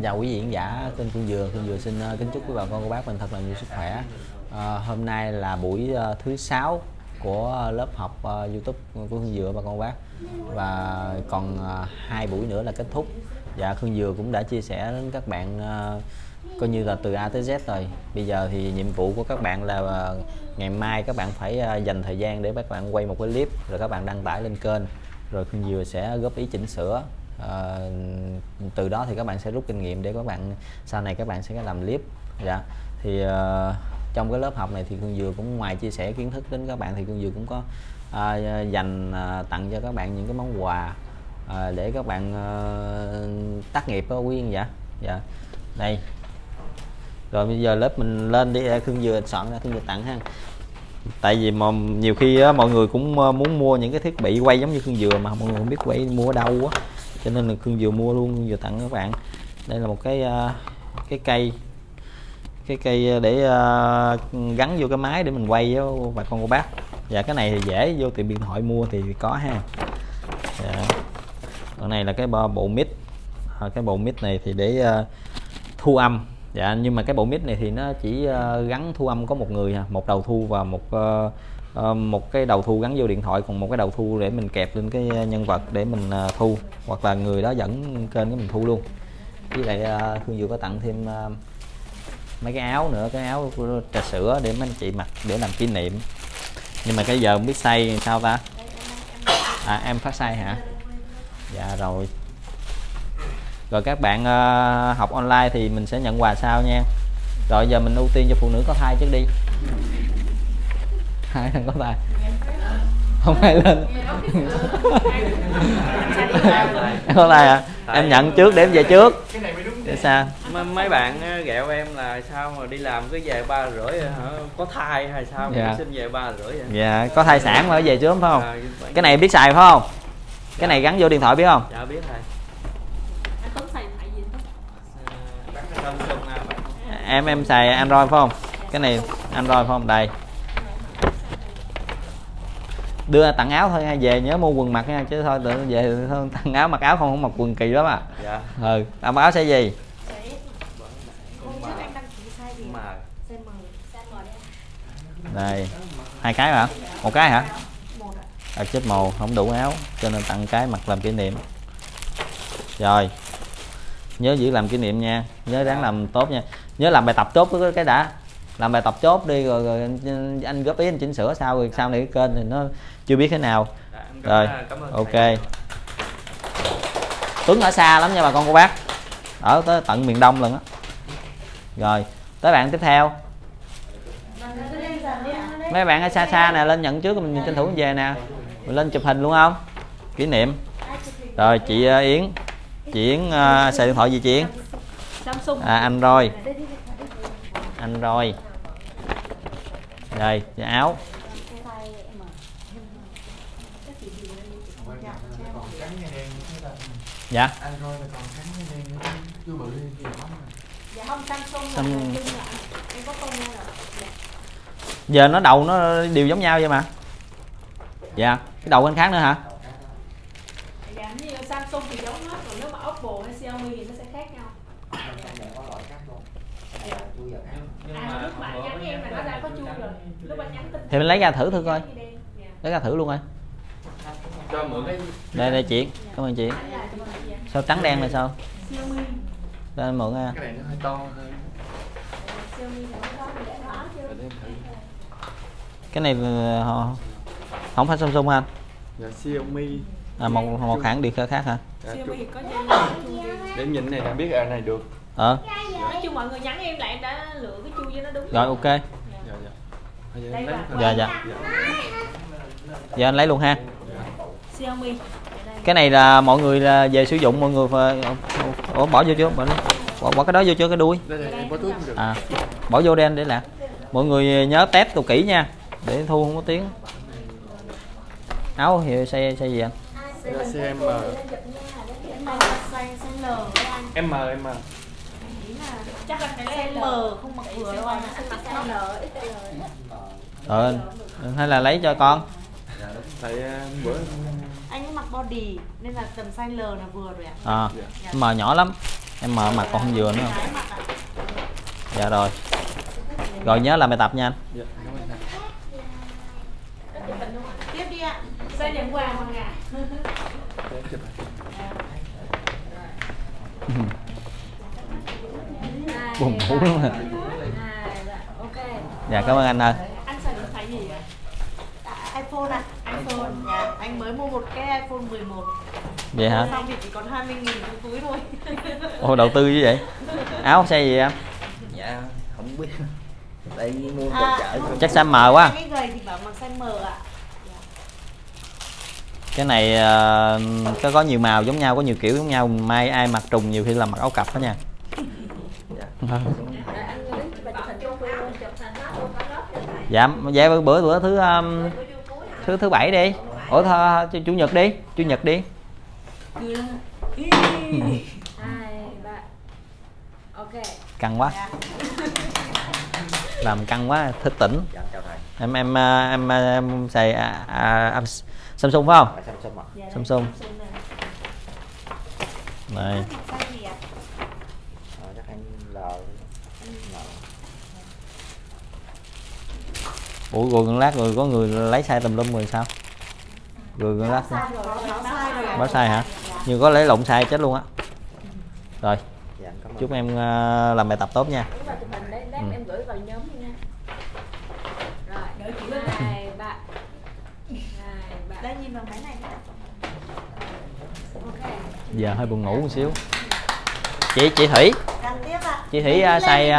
Xin chào quý vị khán giả kênh Khương Dừa. Khương Dừa xin kính chúc quý bà con cô bác mình thật là nhiều sức khỏe. Hôm nay là buổi thứ 6 của lớp học YouTube của Khương Dừa bà con cô bác, và còn hai buổi nữa là kết thúc. Dạ, Khương Dừa cũng đã chia sẻ đến các bạn coi như là từ A tới Z rồi. Bây giờ thì nhiệm vụ của các bạn là ngày mai các bạn phải dành thời gian để các bạn quay một cái clip, rồi các bạn đăng tải lên kênh, rồi Khương Dừa sẽ góp ý chỉnh sửa. Từ đó thì các bạn sẽ rút kinh nghiệm để các bạn sau này các bạn sẽ làm clip. Dạ, thì trong cái lớp học này thì Khương Dừa cũng ngoài chia sẻ kiến thức đến các bạn thì Khương Dừa cũng có dành tặng cho các bạn những cái món quà để các bạn tác nghiệp đó quý khán giả. Dạ, đây rồi bây giờ lớp mình lên đi. Khương Dừa soạn ra Khương Dừa tặng ha, tại vì mà nhiều khi á, mọi người cũng muốn mua những cái thiết bị quay giống như Khương Dừa mà mọi người không biết quay mua ở đâu á, cho nên là Khương Dừa mua luôn, Khương Dừa tặng các bạn. Đây là một cái cây để gắn vô cái máy để mình quay với bà con cô bác. Dạ, cái này thì dễ, vô tiệm điện thoại mua thì có ha. Dạ, còn này là cái bộ mic. Cái bộ mic này thì để thu âm. Dạ, nhưng mà cái bộ mic này thì nó chỉ gắn thu âm có một người, một đầu thu và một cái đầu thu gắn vô điện thoại, còn một cái đầu thu để mình kẹp lên cái nhân vật để mình thu, hoặc là người đó dẫn kênh cái mình thu luôn. Với lại Khương Dừa có tặng thêm mấy cái áo nữa, cái áo trà sữa để mấy anh chị mặc để làm kỷ niệm. Nhưng mà cái giờ không biết xay sao ta, à em phát xay hả? Dạ rồi. Rồi các bạn học online thì mình sẽ nhận quà sau nha. Rồi giờ mình ưu tiên cho phụ nữ có thai trước đi. Hai thằng có thai không phải lên em có thai à? Em nhận trước để em về trước. Để sao mấy bạn ghẹo em là sao mà đi làm cứ về 3 rưỡi hả, có thai hay sao mà xin về 3 rưỡi vậy? Dạ, có thai sản mà về trước phải không? Cái này biết xài phải không? Cái này gắn vô điện thoại biết không? Dạ biết thầy. Em xài Android phải không? Cái này Android phải không? Đây. Đưa tặng áo thôi ha, về nhớ mua quần mặc nha, chứ thôi tự về thôi, tặng áo mặc áo không mặc quần kỳ lắm à. Dạ. Ừ, tặng áo size gì? Đây. Hai cái hả? Một cái hả? À, chết màu không đủ áo cho nên tặng cái mặc làm kỷ niệm. Rồi. Nhớ giữ làm kỷ niệm nha, nhớ ráng làm tốt nha, nhớ làm bài tập tốt với cái đã, làm bài tập chốt đi rồi anh góp ý anh chỉnh sửa sau, rồi sau này cái kênh thì nó chưa biết thế nào. Rồi ok, Tuấn ở xa lắm nha bà con cô bác, ở tới tận miền Đông lần á. Rồi tới bạn tiếp theo, mấy bạn ở xa xa nè lên nhận trước mình tranh thủ về nè, mình lên chụp hình luôn không kỷ niệm. Rồi chị Yến, xài điện thoại gì chị Yến? Samsung à? Android. Android. Đây áo. Dạ. Giờ nó đầu nó đều giống nhau vậy mà. Dạ, cái đầu anh khác nữa hả? Samsung thì giống hết, còn nếu mà Oppo hay Xiaomi thì nó sẽ khác nhau. Thì mình lấy ra thử coi, lấy ra thử luôn coi. Đây đây chị, cảm ơn chị. Sao trắng đen này sao? Đây mượn ra. Cái này nó hơi to. Cái này không phải Samsung anh? Dạ Xiaomi. À, một hãng điện thoại khác hả? Để nhìn này là biết à, này được. Ờ. Nói chung mọi người nhắn em là em đã lựa cái chu cho nó đúng. Rồi ok. Dạ dạ. Dạ dạ. Dạ anh lấy luôn ha. Xiaomi. Cái này là mọi người là về sử dụng mọi người phải... Ủa, bỏ vô chưa? Bỏ cái đó vô chưa, cái đuôi. À, bỏ vô đen để làm. Mọi người nhớ test đồ kỹ nha để thu không có tiếng. Áo thì size gì anh? M M chắc là cái M không mặc vừa đâu anh, hay là lấy cho con. Tại bữa anh mặc body nên là tầm size L là vừa rồi ạ. À, M nhỏ lắm. Em mở mặt còn không vừa nữa không? Dạ rồi. Rồi nhớ làm bài tập nha anh. Dạ. Tiếp đi ạ. Xây điểm quà bằng ngà. Buồn ngủ lắm rồi. Dạ cảm ơn anh ơi. Anh xài điện thoại gì ạ? iPhone ạ. iPhone. Dạ, anh mới mua một cái iPhone 11. Vậy hả? Xong thì chỉ còn 20.000 trong túi thôi. Ồ đầu tư như vậy. Áo xe gì em? Dạ không biết. Tại vì mua đồ chợ. Chắc size M quá. Cái gầy thì bảo mặc size M ạ. Cái này có nhiều màu giống nhau, có nhiều kiểu giống nhau, mai ai mặc trùng nhiều khi là mặc áo cặp đó nha. Dạ vậy bữa thứ bảy đi. Ủa thơ chủ nhật đi. Căng quá. Làm căng quá, thức tỉnh. Em xài Samsung phải không? Samsung. Này. Ủa rồi lát rồi có người lấy sai tùm lum rồi sao? Rồi lát báo sai hả? Nhưng có lấy lộn sai chết luôn á. Rồi. Chúc em làm bài tập tốt nha. Em gửi vào nhóm nha. Rồi, gửi này bạn. Đây nhìn vào máy này. Ok. Giờ hơi buồn ngủ một xíu. Chị Thủy. Tiếp ạ. Chị Thủy xài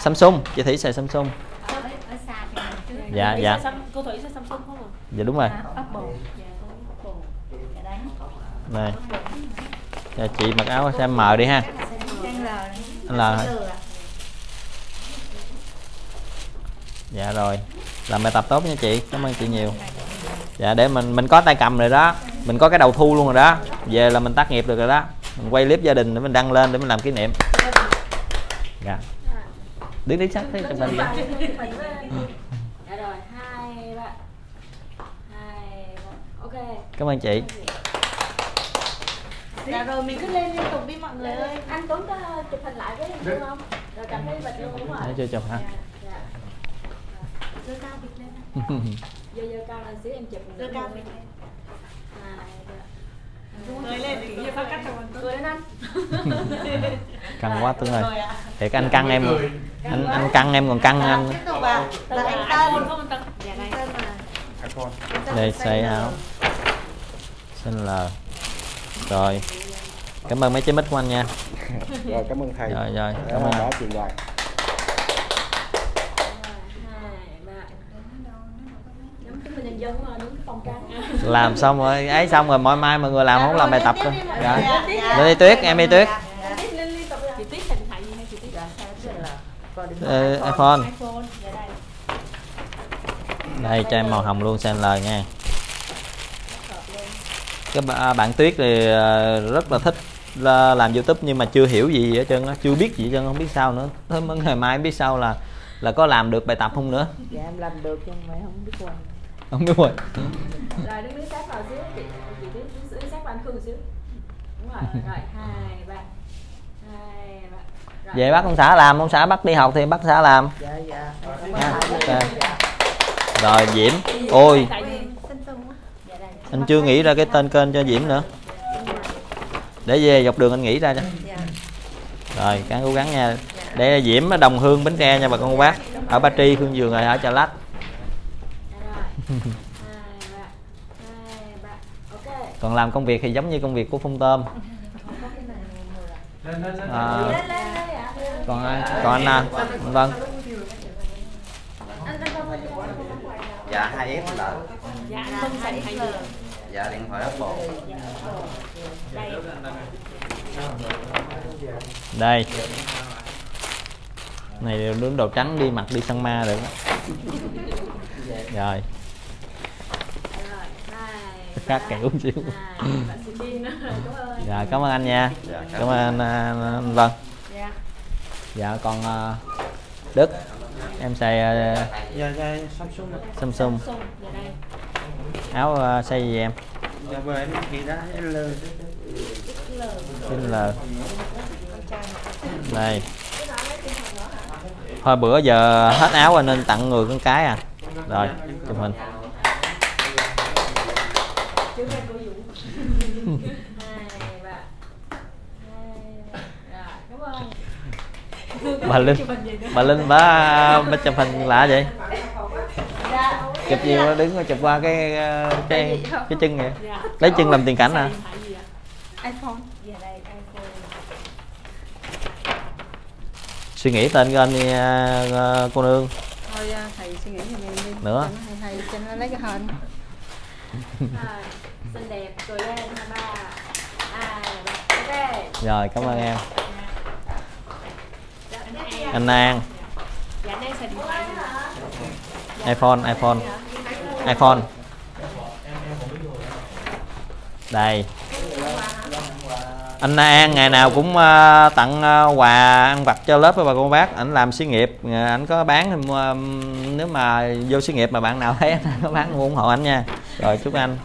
Samsung, chị Thủy xài Samsung. Dạ dạ. Cô Thủy xài Samsung không ạ? Dạ đúng rồi. Này. Dạ, chị mặc áo xem mờ đi ha. Anh là. Dạ rồi. Làm bài tập tốt nha chị. Cảm ơn chị nhiều. Dạ để mình có tay cầm rồi đó. Mình có cái đầu thu luôn rồi đó. Về là mình tác nghiệp được rồi đó. Mình quay clip gia đình để mình đăng lên để mình làm kỷ niệm. Dạ. Đứng sắc thế trong mình. Dạ rồi, 2 3. Ok. Cảm ơn chị. Dạ rồi mình cứ lên liên tục đi mọi người ơi. Anh Tuấn có chụp hình lại với em không? Rồi cảm thấy bật luôn đúng rồi. Để chưa chụp ha. Dạ. Dơ cao Việt lên. Dơ cao lên xíu em chụp. Dơ cao Việt lên. Cười lên thì như phát cắt rồi anh Tuấn. Cười lên anh. Căng quá Tuấn ơi. Thiệt anh căng em. Anh căng em còn căng anh. Tiếp tục à. Là anh Tân không anh Tân. Dạ đây. Tân à. Đây xây áo. Xin lời. Rồi. Cảm ơn mấy trái mít của anh nha. Rồi cảm ơn thầy. Rồi, cảm ơn. Làm xong rồi, ấy xong rồi mỗi mai mọi người làm không làm bài tập thôi. Rồi. Đi Tuyết, em đi Tuyết. iPhone. Đây cho em màu hồng luôn xem lời nha. Các bạn Tuyết thì rất là thích làm YouTube nhưng mà chưa hiểu gì hết trơn á, chưa biết gì hết trơn, không biết sao nữa. Thế ngày mai em biết sao là có làm được bài tập không nữa. Dạ em làm được nhưng mà không biết quay. Không biết quay. Rồi đứng sát vào xíu chị đứng sát vào anh Khương xíu. Đúng rồi. Rồi 2 3. 2 3. Về bác ông xã làm, ông xã bắt đi học thì bác xã làm. Dạ dạ. Rồi Diễm. Ôi. Anh chưa nghĩ ra cái tên kênh cho Diễm nữa. Để về dọc đường anh nghĩ ra cho. Rồi, càng cố gắng nha. Để Diễm ở Đồng Hương Bến Tre nha bà con cô bác. Ở Ba Tri, Khương Dừa rồi ở Chợ Lách. Còn làm công việc thì giống như công việc của Phong Tôm. Còn anh Vân. Dạ 2S lận. Dạ anh Vân xài điện thoại. Dạ điện thoại Oppo. Đây. Này đều nướng đồ trắng đi mặc đi săn ma được. Rồi. Các kẹo uống xíu. Dạ cảm ơn anh nha. Cảm ơn anh Vân. Dạ còn Đức. Em xài Samsung. Áo xài gì em? Dạ em đó L. Xin là này. Thôi bữa giờ hết áo anh nên tặng người con cái à. Rồi, chụp hình. Bà Linh bà chụp hình lạ vậy. Chụp gì mà đứng chụp qua cái chân vậy. Lấy chân làm tiền cảnh à. iPhone. Suy nghĩ tên anh cô nương. Thôi thầy suy nghĩ cho mình đi. Nữa. Thầy cho nó lấy cái hình. Xinh đẹp, cười lên 2 3. Ok. Rồi, cảm ơn em. Anh An. Dạ đang xài điện thoại. iPhone. Đây. Anh An ngày nào cũng tặng quà ăn vặt cho lớp với bà cô bác. Ảnh làm xí nghiệp, ảnh có bán thì mua, nếu mà vô xí nghiệp mà bạn nào thấy anh có bán ủng hộ ảnh nha. Rồi chúc anh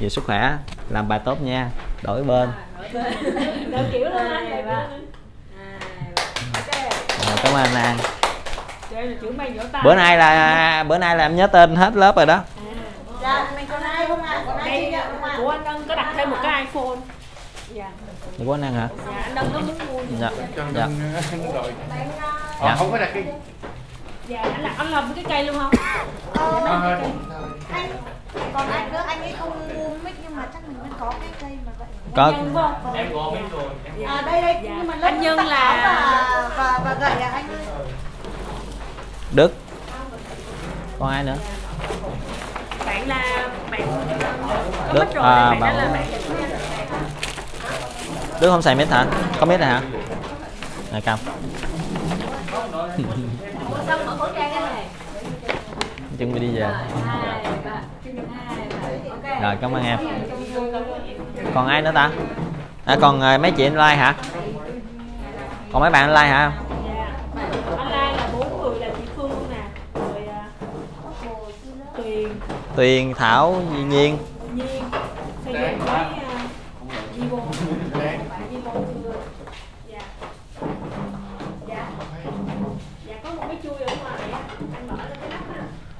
nhiều sức khỏe, làm bài tốt nha, đổi bên. Đổi kiểu luôn anh. Rồi, cảm ơn anh An. Bữa nay là em nhớ tên hết lớp rồi đó. Dạ, mình còn ai không ạ? Của anh Ân có đặt thêm một cái iPhone. Dạ. Để của anh An hả? Dạ, anh Ân có muốn mua. Dạ. Dạ. Rồi. Dạ. Không có đặt cái. Dạ, anh làm cái cây luôn không? Còn anh ấy không mua mic nhưng mà chắc mình vẫn có cái cây mà vậy. Có. Em có mic rồi. À đây nhưng mà anh Nhân là và gậy anh ơi. Đức. Còn ai nữa? Bạn là bạn Đức à, bạn là bạn Đức không xài mic hả? Có mic này hả? Này cầm. Chuẩn bị đi về. Rồi cảm ơn em. Còn ai nữa ta? À, còn mấy chị online hả? Còn mấy bạn online hả? Tuyền, Thảo, Nhiên.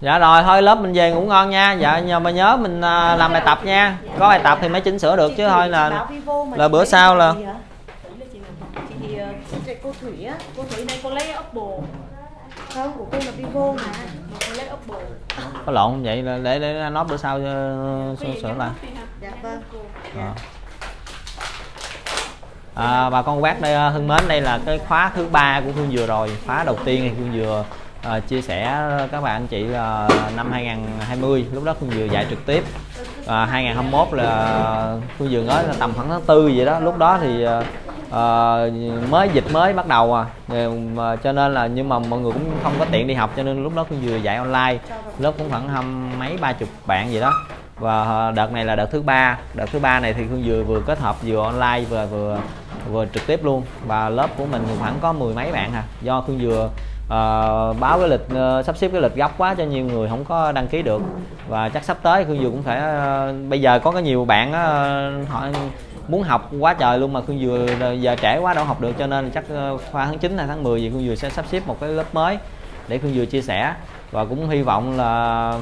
Dạ rồi, thôi lớp mình về ngủ ngon nha. Dạ nhờ mà nhớ mình làm bài tập nha. Có bài tập thì mới chỉnh sửa được chứ thôi là bữa sau là cô Thủy đây cô lấy Oppo. Không, của cô là Vivo mà. Có lộn không vậy? Để nó bữa sau sửa lại. Dạ vâng. Bà con bác đây Hưng mến, đây là cái khóa thứ 3 của Khương Dừa rồi. Khóa đầu tiên thì Khương Dừa chia sẻ các bạn anh chị là năm 2020 lúc đó Khương Dừa dạy trực tiếp. 2021 là Khương Dừa nói là tầm khoảng tháng 4 vậy đó. Lúc đó thì mới dịch mới bắt đầu à, cho nên là nhưng mà mọi người cũng không có tiện đi học cho nên lúc đó cũng vừa dạy online, lớp cũng khoảng 20-30 bạn vậy đó. Và đợt này là đợt thứ ba này thì Khương Dừa vừa kết hợp vừa online vừa trực tiếp luôn. Và lớp của mình khoảng có 10 mấy bạn à, do Khương Dừa báo cái lịch sắp xếp cái lịch gấp quá cho nhiều người không có đăng ký được. Và chắc sắp tới Khương Dừa cũng phải bây giờ có nhiều bạn họ muốn học quá trời luôn mà Khương Dừa giờ trễ quá đâu học được, cho nên chắc khoa tháng 9 hay tháng 10 thì Khương Dừa sẽ sắp xếp một cái lớp mới để Khương Dừa chia sẻ. Và cũng hy vọng là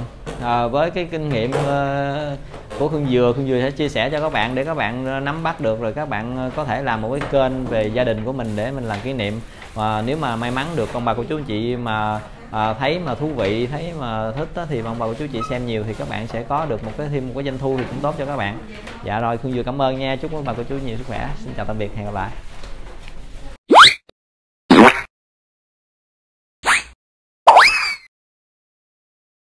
với cái kinh nghiệm của Khương Dừa sẽ chia sẻ cho các bạn để các bạn nắm bắt được, rồi các bạn có thể làm một cái kênh về gia đình của mình để mình làm kỷ niệm. Và nếu mà may mắn được ông bà cô chú anh chị mà thấy mà thú vị, thấy mà thích đó, thì ông bà cô chú chị xem nhiều thì các bạn sẽ có được thêm một cái doanh thu thì cũng tốt cho các bạn. Dạ rồi Khương Dừa cảm ơn nha, chúc ông bà cô chú nhiều sức khỏe. Xin chào tạm biệt, hẹn gặp lại.